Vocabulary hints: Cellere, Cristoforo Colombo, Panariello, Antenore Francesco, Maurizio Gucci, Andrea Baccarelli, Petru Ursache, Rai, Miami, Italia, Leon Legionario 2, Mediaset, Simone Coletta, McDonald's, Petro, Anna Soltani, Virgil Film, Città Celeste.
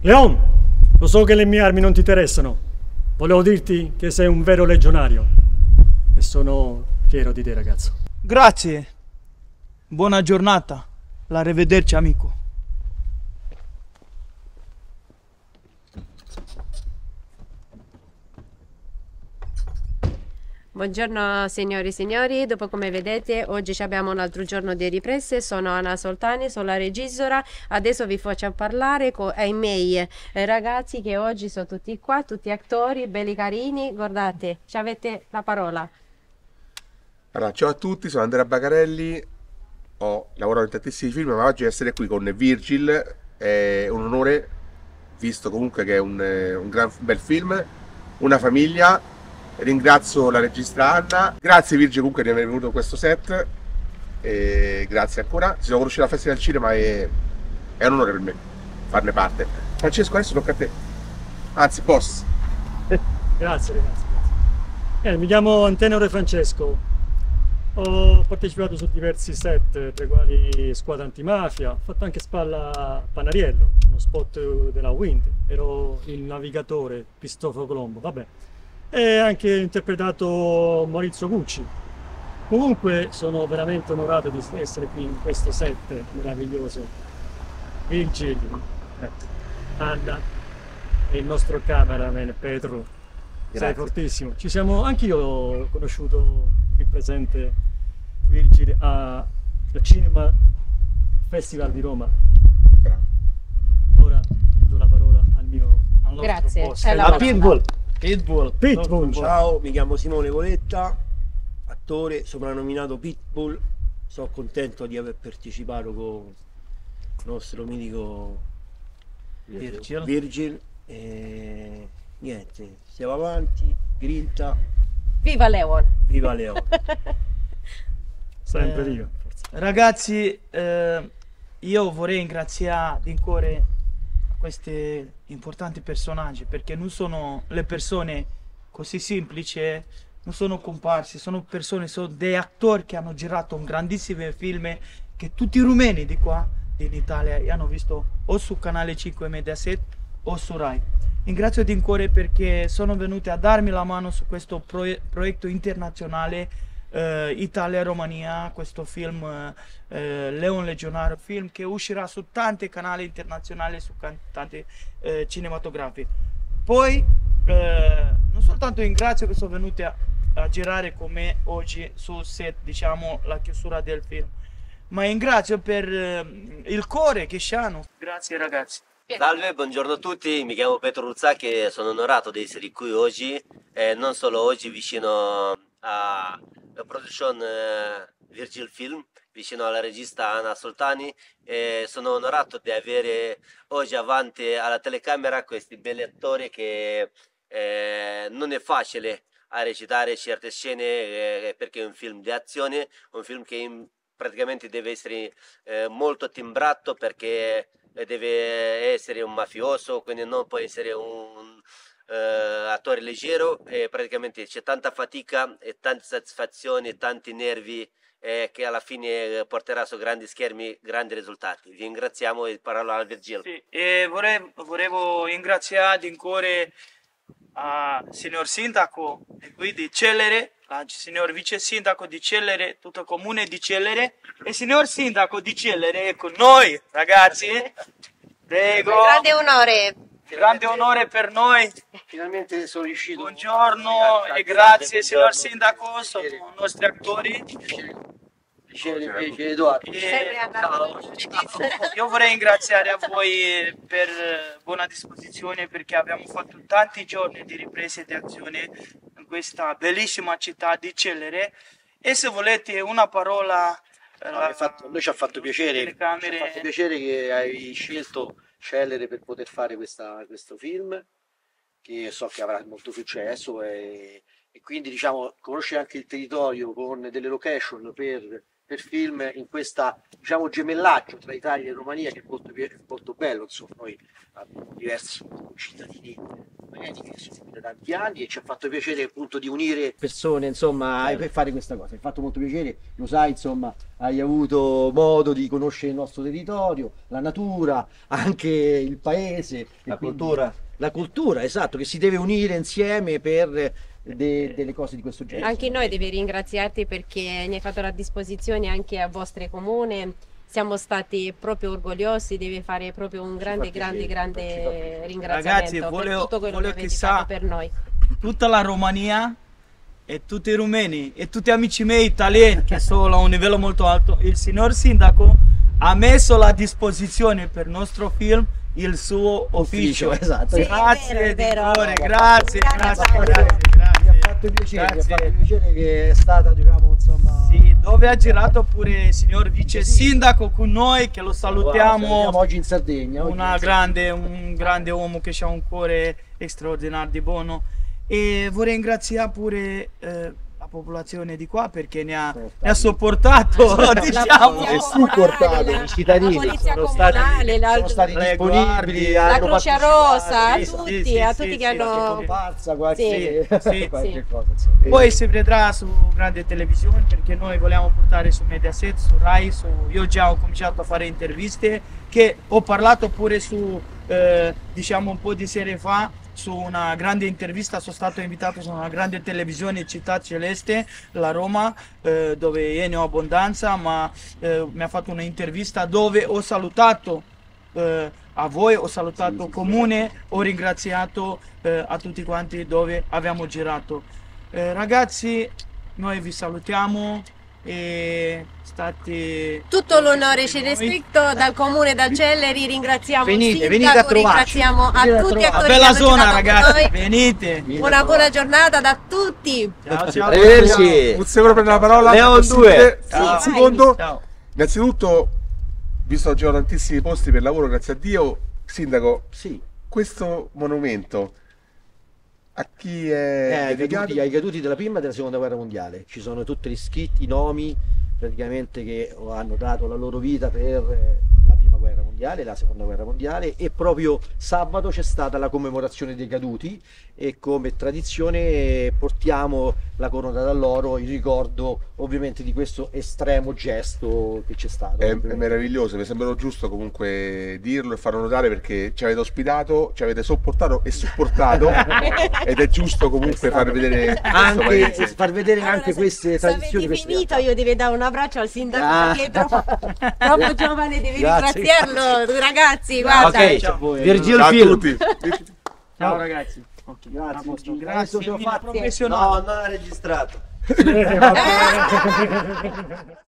Leon, lo so che le mie armi non ti interessano. Volevo dirti che sei un vero legionario. E sono fiero di te, ragazzo. Grazie. Buona giornata. Arrivederci, amico. Buongiorno signori e signori, dopo come vedete oggi abbiamo un altro giorno di riprese. Sono Anna Soltani, sono la regissora. Adesso vi faccio parlare ai miei ragazzi che oggi sono tutti qua, tutti attori, belli carini, guardate, ci avete la parola. Allora, ciao a tutti, sono Andrea Baccarelli, ho lavorato in tantissimi film, ma oggi essere qui con Virgil è un onore, visto comunque che è un gran bel film, una famiglia. Ringrazio la regista Anna, grazie Virgil comunque di aver venuto questo set e grazie ancora. Ci sono conosciuti alla festa del cinema e è un onore per me farne parte. Francesco, adesso tocca a te, anzi boss. Grazie ragazzi, grazie. Mi chiamo Antenore Francesco, ho partecipato su diversi set tra i quali Squadra Antimafia, ho fatto anche spalla Panariello, uno spot della Wind, ero il navigatore Cristoforo Colombo, vabbè. E anche interpretato Maurizio Gucci. Comunque sono veramente onorato di essere qui in questo set meraviglioso. Virgil, Anna e il nostro cameraman Petro. Grazie. Sei fortissimo. Ci siamo, anche io ho conosciuto il presente Virgil al Cinema Festival di Roma. Bravo. Ora do la parola al mio nostro boss. A Pitbull. Pitbull. Ciao, mi chiamo Simone Coletta, attore soprannominato Pitbull. Sono contento di aver partecipato con il nostro mitico Virgil. E niente, stiamo avanti, grinta. Viva Leon! Viva Leon! Sempre io. Ragazzi, io vorrei ringraziare di cuore questi importanti personaggi, perché non sono le persone così semplici, non sono comparsi, sono persone, sono dei attori che hanno girato un grandissimo film che tutti i rumeni di qua, dell'Italia, hanno visto o su Canale 5 Mediaset o su Rai. Ringrazio di cuore perché sono venuti a darmi la mano su questo progetto internazionale Italia-Romania, questo film Leon Legionario, film che uscirà su tanti canali internazionali, su tanti cinematografi. Poi non soltanto ringrazio che sono venuti a girare con me oggi sul set, diciamo la chiusura del film, ma ringrazio per il cuore che hanno. Grazie ragazzi. Salve, buongiorno a tutti, mi chiamo Petru Ursache e sono onorato di essere qui oggi, non solo oggi, vicino a la production Virgil Film, vicino alla regista Anna Soltani, e sono onorato di avere oggi avanti alla telecamera questi belli attori che non è facile a recitare certe scene perché è un film di azione, un film che praticamente deve essere molto timbrato perché deve essere un mafioso, quindi non può essere un attore leggero, e praticamente c'è tanta fatica e tante soddisfazioni, tanti nervi che alla fine porterà su grandi schermi grandi risultati. Vi ringraziamo e parola al Virgil. Sì, e volevo ringraziare di cuore il signor sindaco e qui di Cellere, il signor vice sindaco di Cellere, tutto il comune di Cellere, e il signor sindaco di Cellere è con noi ragazzi. Prego. Grande onore. Grande onore per noi. Finalmente sono riuscito. Buongiorno e grazie signor sindaco, sono i nostri attori. Piacere Edoardo. Io vorrei ringraziare a voi per buona disposizione, perché abbiamo fatto tanti giorni di riprese e di azione in questa bellissima città di Cellere, e se volete una parola. Noi ci ha fatto piacere che hai scelto Cellere per poter fare questo film, che so che avrà molto successo, e quindi diciamo conoscere anche il territorio con delle location per del film in questa, diciamo, gemellaggio tra Italia e Romania, che è molto bello. Insomma, noi abbiamo diversi cittadini romani che sono qui da tanti anni e ci ha fatto piacere, appunto, di unire persone, insomma, per fare questa cosa. Mi ha fatto molto piacere, lo sai, insomma, hai avuto modo di conoscere il nostro territorio, la natura, anche il paese, la cultura. La cultura, esatto, che si deve unire insieme per delle cose di questo genere. Anche noi devi ringraziarti perché ne hai fatto la disposizione anche a vostre comune. Siamo stati proprio orgogliosi, deve fare proprio un grande ringraziamento. Ragazzi, volevo, per tutto quello che avete fatto per noi. Tutta la Romania e tutti i rumeni e tutti gli amici miei italiani che sono a un livello molto alto, il signor sindaco ha messo a disposizione per il nostro film il suo ufficio. Esatto. Sì, grazie, vero, di cuore, grazie. Mi ha fatto piacere, che è stata, diciamo, insomma... Sì, dove ha girato pure il signor vice sindaco con noi, che lo salutiamo. Siamo oggi in Sardegna. Un grande uomo che ha un cuore straordinario di buono. E vorrei ringraziare pure... popolazione di qua, perché ne ha sopportato, diciamo, i cittadini sono stati disponibili, la Croce Rossa, a tutti che hanno comparsa qualche cosa, insomma. Poi si vedrà su grande televisione, perché noi vogliamo portare su Mediaset, su Rai, io già ho cominciato a fare interviste, che ho parlato pure su diciamo un po' di sere fa, su una grande intervista, sono stato invitato su una grande televisione Città Celeste, la Roma, dove ne ho abbondanza, ma mi ha fatto un'intervista dove ho salutato a voi, ho salutato il comune, ho ringraziato a tutti quanti dove abbiamo girato. Ragazzi, noi vi salutiamo e state... Tutto l'onore ci è rispetto dal comune, da Cellere, ringraziamo il sindaco, ringraziamo a tutti a bella zona, ragazzi, venite. Una buona giornata da tutti. Ciao. Un segno per la parola. Leon 2. Secondo, innanzitutto, visto che ci sono tantissimi posti per lavoro, grazie a Dio, sindaco, questo monumento a chi è ai caduti della prima e della seconda guerra mondiale. Ci sono tutti gli scritti, i nomi praticamente che hanno dato la loro vita per la prima guerra mondiale, la seconda guerra mondiale, e proprio sabato c'è stata la commemorazione dei caduti e come tradizione portiamo la corona d'alloro in ricordo ovviamente di questo estremo gesto che c'è stato. È meraviglioso, mi sembra giusto comunque dirlo e farlo notare, perché ci avete ospitato, ci avete sopportato e supportato ed è giusto comunque far vedere anche, allora, queste tradizioni. Se avete finito, io devo dare un abbraccio al sindaco perché è troppo giovane, devi ringraziarlo, ragazzi, guarda. Okay, ciao. Virgil Film. A tutti. Ciao ragazzi. Okay, grazie, sono professionale. No, non ha registrato.